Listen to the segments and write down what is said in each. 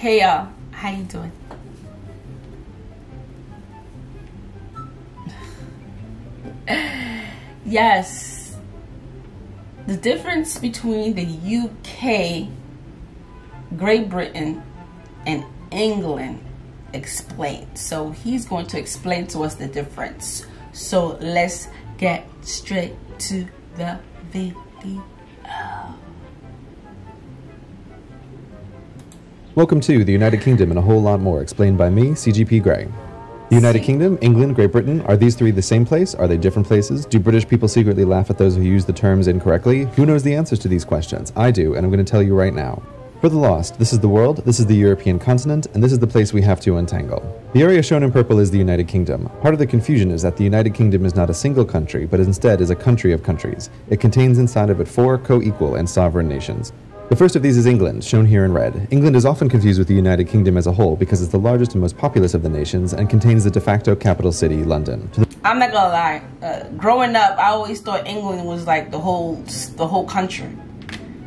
Hey y'all, how you doing? Yes, the difference between the UK, Great Britain, and England explained. So he's going to explain to us the difference. So let's get straight to the video. Welcome to the United Kingdom and a whole lot more, explained by me, CGP Grey. The United Kingdom, England, Great Britain, are these three the same place? Are they different places? Do British people secretly laugh at those who use the terms incorrectly? Who knows the answers to these questions? I do, and I'm going to tell you right now. For the lost, this is the world, this is the European continent, and this is the place we have to untangle. The area shown in purple is the United Kingdom. Part of the confusion is that the United Kingdom is not a single country, but instead is a country of countries. It contains inside of it 4 co-equal and sovereign nations. The first of these is England, shown here in red. England is often confused with the United Kingdom as a whole because it's the largest and most populous of the nations and contains the de facto capital city, London. I'm not gonna lie, growing up, I always thought England was like the whole country.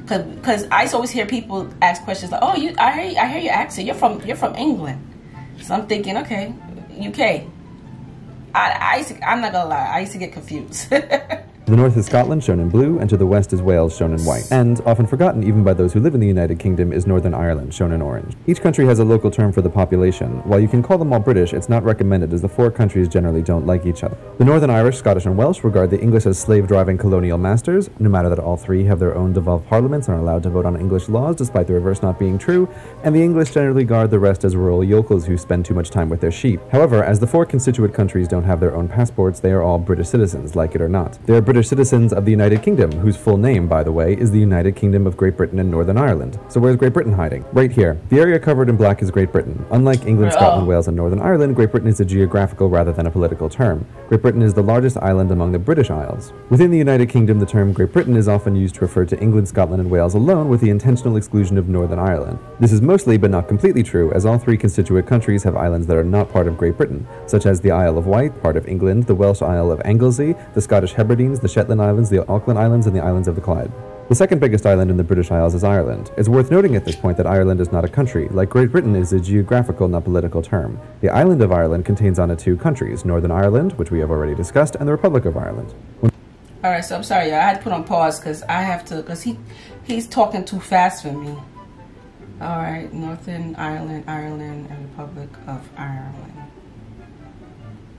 Because I always hear people ask questions like, "Oh, I hear your accent. You're from England." So I'm thinking, okay, UK. I'm not gonna lie. I used to get confused. To the north is Scotland, shown in blue, and to the west is Wales, shown in white. And, often forgotten even by those who live in the United Kingdom, is Northern Ireland, shown in orange. Each country has a local term for the population. While you can call them all British, it's not recommended as the 4 countries generally don't like each other. The Northern Irish, Scottish, and Welsh regard the English as slave-driving colonial masters. No matter that all 3 have their own devolved parliaments and are allowed to vote on English laws, despite the reverse not being true, and the English generally guard the rest as rural yokels who spend too much time with their sheep. However, as the 4 constituent countries don't have their own passports, they are all British citizens, like it or not. They are British citizens of the United Kingdom, whose full name, by the way, is the United Kingdom of Great Britain and Northern Ireland. So where's Great Britain hiding? Right here. The area covered in black is Great Britain. Unlike England, Scotland, Wales, and Northern Ireland, Great Britain is a geographical rather than a political term. Great Britain is the largest island among the British Isles. Within the United Kingdom, the term Great Britain is often used to refer to England, Scotland, and Wales alone, with the intentional exclusion of Northern Ireland. This is mostly but not completely true, as all 3 constituent countries have islands that are not part of Great Britain, such as the Isle of Wight, part of England, the Welsh Isle of Anglesey, the Scottish Hebrides, the Shetland Islands, the Auckland Islands, and the Islands of the Clyde. The second biggest island in the British Isles is Ireland. It's worth noting at this point that Ireland is not a country. Like Great Britain, is a geographical, not political term. The island of Ireland contains on it 2 countries, Northern Ireland, which we have already discussed, and the Republic of Ireland. Alright, so I'm sorry, y'all. I had to put on pause because I have to, because he's talking too fast for me. Alright, Northern Ireland, Ireland, and Republic of Ireland.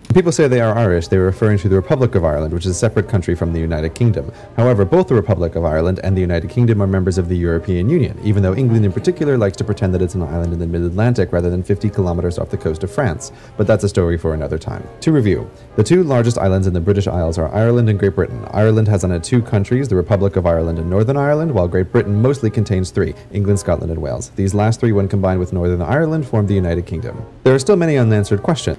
When people say they are Irish, they are referring to the Republic of Ireland, which is a separate country from the United Kingdom. However, both the Republic of Ireland and the United Kingdom are members of the European Union, even though England in particular likes to pretend that it's an island in the mid-Atlantic rather than 50 kilometers off the coast of France, but that's a story for another time. To review, the 2 largest islands in the British Isles are Ireland and Great Britain. Ireland has on it 2 countries, the Republic of Ireland and Northern Ireland, while Great Britain mostly contains 3, England, Scotland, and Wales. These last 3, when combined with Northern Ireland, form the United Kingdom. There are still many unanswered questions.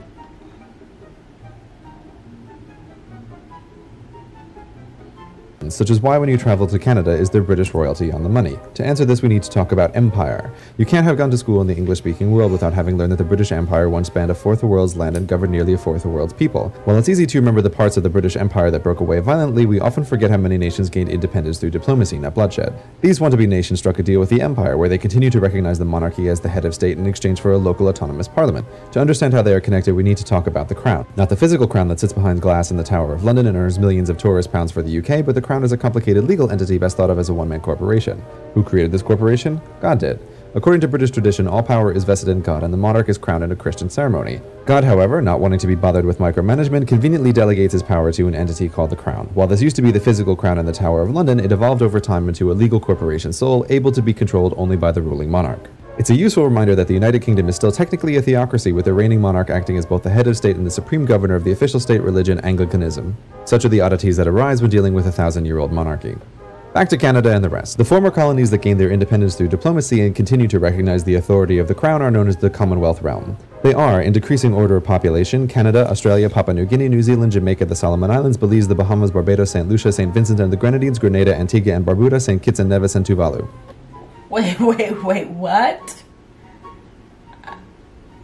Such as why when you travel to Canada is there British royalty on the money? To answer this we need to talk about empire. You can't have gone to school in the English-speaking world without having learned that the British Empire once spanned a 4th of the world's land and governed nearly a 4th of the world's people. While it's easy to remember the parts of the British Empire that broke away violently, we often forget how many nations gained independence through diplomacy, not bloodshed. These want-to-be nations struck a deal with the empire where they continue to recognize the monarchy as the head of state in exchange for a local autonomous parliament. To understand how they are connected, we need to talk about the crown. Not the physical crown that sits behind glass in the Tower of London and earns millions of tourist pounds for the UK, but the Crown is a complicated legal entity best thought of as a one-man corporation. Who created this corporation? God did. According to British tradition, all power is vested in God, and the monarch is crowned in a Christian ceremony. God, however, not wanting to be bothered with micromanagement, conveniently delegates his power to an entity called the Crown. While this used to be the physical crown in the Tower of London, it evolved over time into a legal corporation sole, able to be controlled only by the ruling monarch. It's a useful reminder that the United Kingdom is still technically a theocracy, with the reigning monarch acting as both the head of state and the supreme governor of the official state religion, Anglicanism. Such are the oddities that arise when dealing with a 1,000-year-old monarchy. Back to Canada and the rest. The former colonies that gained their independence through diplomacy and continue to recognize the authority of the Crown are known as the Commonwealth realm. They are, in decreasing order of population, Canada, Australia, Papua New Guinea, New Zealand, Jamaica, the Solomon Islands, Belize, the Bahamas, Barbados, Saint Lucia, Saint Vincent and the Grenadines, Grenada, Antigua and Barbuda, Saint Kitts and Nevis, and Tuvalu. Wait, what?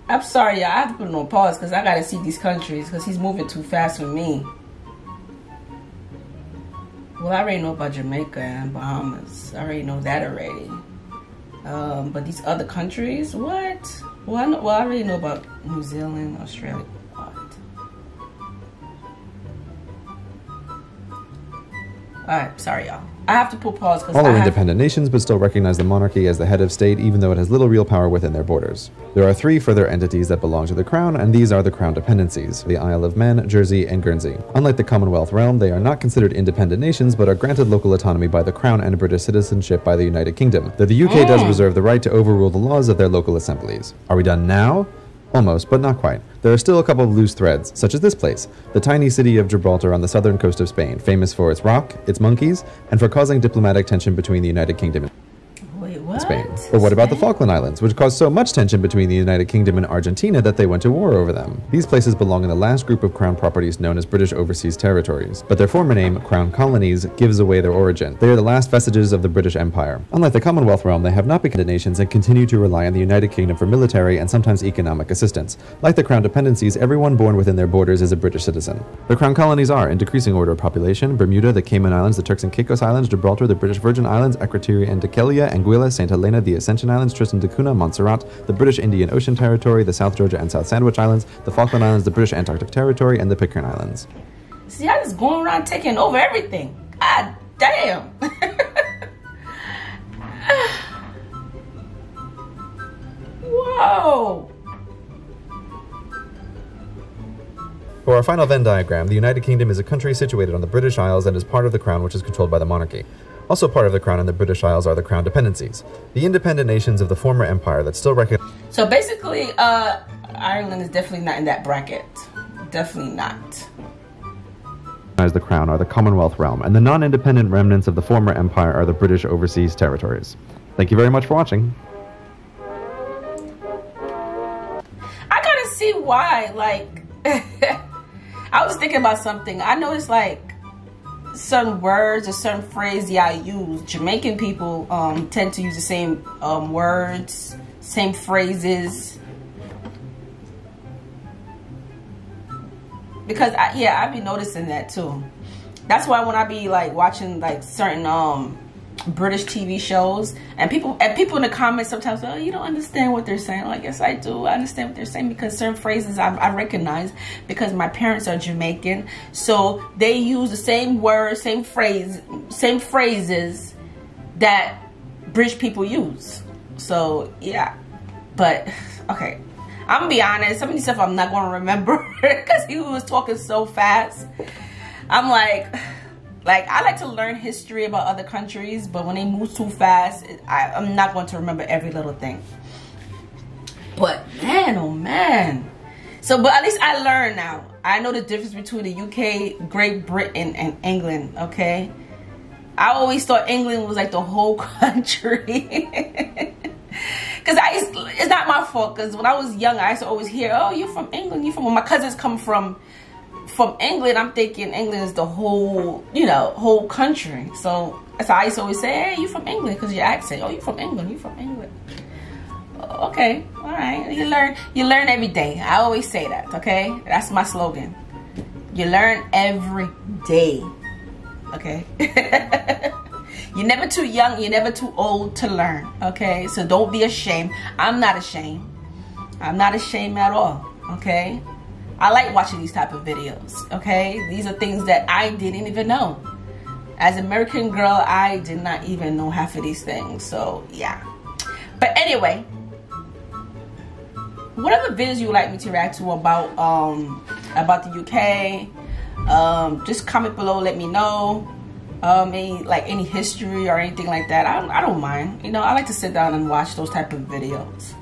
I'm sorry, y'all. I have to put it on pause because I gotta see these countries because he's moving too fast for me. Well, I already know about Jamaica and Bahamas. I already know that already. But these other countries, what? Well, I already know about New Zealand, Australia. Alright, sorry y'all. I have to pull pause because all are independent nations but still recognize the monarchy as the head of state even though it has little real power within their borders. There are three further entities that belong to the Crown, and these are the Crown Dependencies, the Isle of Man, Jersey, and Guernsey. Unlike the Commonwealth realm, they are not considered independent nations but are granted local autonomy by the Crown and British citizenship by the United Kingdom, though the UK does reserve the right to overrule the laws of their local assemblies. Are we done now? Almost, but not quite. There are still a couple of loose threads, such as this place, the tiny city of Gibraltar on the southern coast of Spain, famous for its rock, its monkeys, and for causing diplomatic tension between the United Kingdom and Spain. Or what about the Falkland Islands, which caused so much tension between the United Kingdom and Argentina that they went to war over them? These places belong in the last group of Crown properties known as British Overseas Territories, but their former name, Crown Colonies, gives away their origin. They are the last vestiges of the British Empire. Unlike the Commonwealth realm, they have not become nations and continue to rely on the United Kingdom for military and sometimes economic assistance. Like the Crown Dependencies, everyone born within their borders is a British citizen. The Crown Colonies are, in decreasing order of population, Bermuda, the Cayman Islands, the Turks and Caicos Islands, Gibraltar, the British Virgin Islands, Akrotiri and Dhekelia, Anguilla, St. Helena, the Ascension Islands, Tristan da Cunha, Montserrat, the British Indian Ocean Territory, the South Georgia and South Sandwich Islands, the Falkland Islands, the British Antarctic Territory, and the Pitcairn Islands. See, I just going around taking over everything. God damn. Whoa. For our final Venn diagram, the United Kingdom is a country situated on the British Isles and is part of the Crown, which is controlled by the monarchy. Also part of the Crown and the British Isles are the Crown Dependencies, the independent nations of the former empire that still recognize. So basically, Ireland is definitely not in that bracket. Definitely not. The Crown are the Commonwealth realm, and the non-independent remnants of the former empire are the British Overseas Territories. Thank you very much for watching. I gotta see why, like, I was thinking about something. I know it's like, certain words or certain phrases I use. Jamaican people tend to use the same words, same phrases. Because I be noticing that too. That's why when I be like watching like certain British TV shows, and people in the comments sometimes, oh, you don't understand what they're saying. Like, yes, I do. I understand what they're saying because certain phrases I recognize because my parents are Jamaican, so they use the same words, same phrases that British people use. So yeah, but okay, I'm gonna be honest. Some of these stuff I'm not gonna remember because he was talking so fast. I'm like. Like, I like to learn history about other countries, but when they move too fast, I'm not going to remember every little thing. But, man, oh, man. So, but at least I learn now. I know the difference between the UK, Great Britain, and England, okay? I always thought England was, like, the whole country. Because it's not my fault, because when I was young, I used to always hear, oh, you're from England, you're from... Well, my cousins come from England, I'm thinking England is the whole, you know, whole country. So that's how I used to always say, hey, you from England, because your accent. Oh, you from England, you from England. Okay, all right. You learn every day. I always say that, okay? That's my slogan. You learn every day, okay? You're never too young, you're never too old to learn, okay? So don't be ashamed. I'm not ashamed. I'm not ashamed at all, okay? I like watching these type of videos, okay? These are things that I didn't even know. As an American girl, I did not even know half of these things, so yeah. But anyway, what other videos you would like me to react to about the UK? Just comment below, let me know. Any history or anything like that. I don't mind, you know, I like to sit down and watch those type of videos.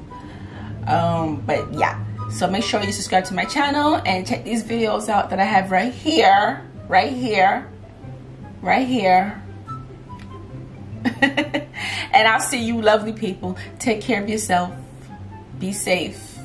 But yeah. So make sure you subscribe to my channel and check these videos out that I have right here, right here, right here. And I'll see you lovely people. Take care of yourself. Be safe.